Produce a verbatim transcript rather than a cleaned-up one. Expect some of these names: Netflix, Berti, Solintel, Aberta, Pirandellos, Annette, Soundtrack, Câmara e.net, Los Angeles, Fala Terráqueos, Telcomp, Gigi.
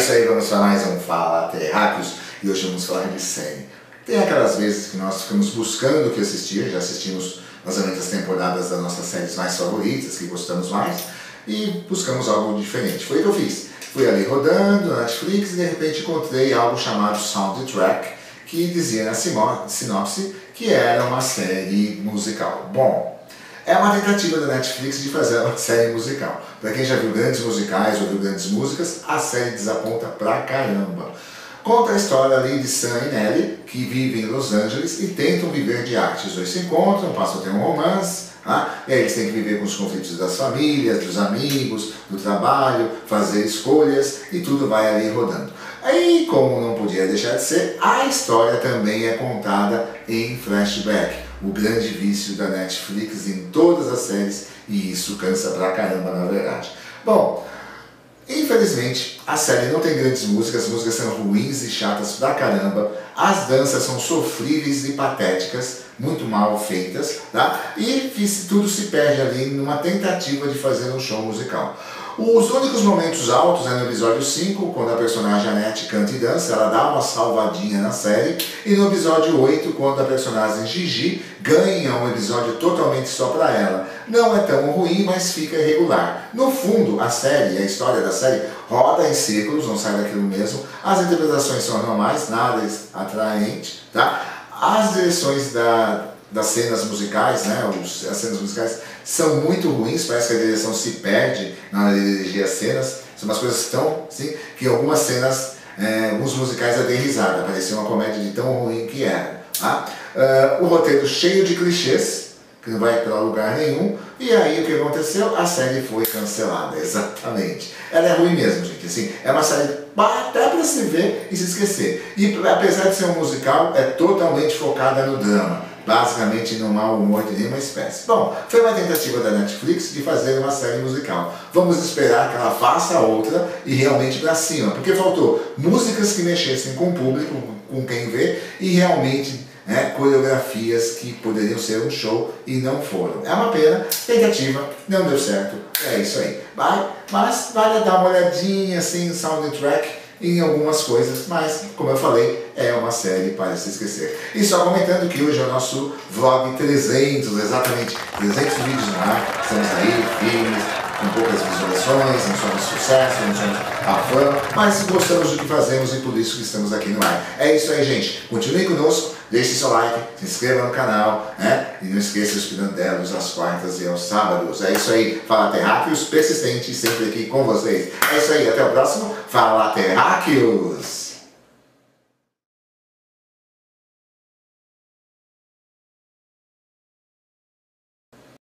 isso aí, vamos para mais um Fala Terráqueos e hoje vamos falar de série. Tem aquelas vezes que nós ficamos buscando o que assistir, já assistimos mais ou menos as temporadas das nossas séries mais favoritas, que gostamos mais, e buscamos algo diferente. Foi o que eu fiz. Fui ali rodando na Netflix e de repente encontrei algo chamado Soundtrack, que dizia na sinopse que era uma série musical. Bom, é uma tentativa da Netflix de fazer uma série musical. Para quem já viu grandes musicais ou viu grandes músicas, a série desaponta pra caramba. Conta a história ali de Sam e Nelly, que vivem em Los Angeles e tentam viver de arte. Os dois se encontram, passam a ter um romance, tá? E aí eles têm que viver com os conflitos das famílias, dos amigos, do trabalho, fazer escolhas e tudo vai ali rodando. Aí, como não podia deixar de ser, a história também é contada em flashback. O grande vício da Netflix em todas as séries, e isso cansa pra caramba, na verdade. Bom, infelizmente, a série não tem grandes músicas, as músicas são ruins e chatas pra caramba, as danças são sofríveis e patéticas, muito mal feitas, tá? E tudo se perde ali numa tentativa de fazer um show musical. Os únicos momentos altos é no episódio cinco, quando a personagem Annette canta e dança, ela dá uma salvadinha na série, e no episódio oito, quando a personagem Gigi ganha um episódio totalmente só pra ela. Não é tão ruim, mas fica irregular. No fundo, a série, a história da série, roda em círculos, não sai daquilo mesmo, as interpretações são normais, nada atraente, tá? As direções da... das cenas musicais, né? Os, as cenas musicais são muito ruins, parece que a direção se perde na hora de dirigir as cenas, são umas coisas tão, assim, que algumas cenas, é, alguns musicais é de risada, parecia uma comédia de tão ruim que era, tá? Uh, o roteiro cheio de clichês, que não vai para lugar nenhum, e aí o que aconteceu? A série foi cancelada, exatamente. Ela é ruim mesmo, gente, assim, é uma série até para se ver e se esquecer, e apesar de ser um musical, é totalmente focada no drama. Basicamente no mau humor de nenhuma espécie. Bom, foi uma tentativa da Netflix de fazer uma série musical. Vamos esperar que ela faça outra e realmente pra cima, porque faltou músicas que mexessem com o público, com quem vê, e realmente, né, coreografias que poderiam ser um show e não foram. É uma pena, tentativa, não deu certo, é isso aí. Vai, mas vale dar uma olhadinha assim no Soundtrack, em algumas coisas, mas, como eu falei, é uma série para se esquecer. E só comentando que hoje é o nosso vlog trezentos, exatamente, trezentos vídeos no ar, estamos aí, filmes, com poucas visualizações, não somos sucesso, não somos a fama, mas gostamos do que fazemos e por isso que estamos aqui no ar. É isso aí, gente, continue conosco, deixe seu like, se inscreva no canal, né, e não esqueça os Pirandellos às quartas e aos sábados. É isso aí, Fala Terráqueos, persistente, sempre aqui com vocês. É isso aí, até o próximo Fala Terráqueos!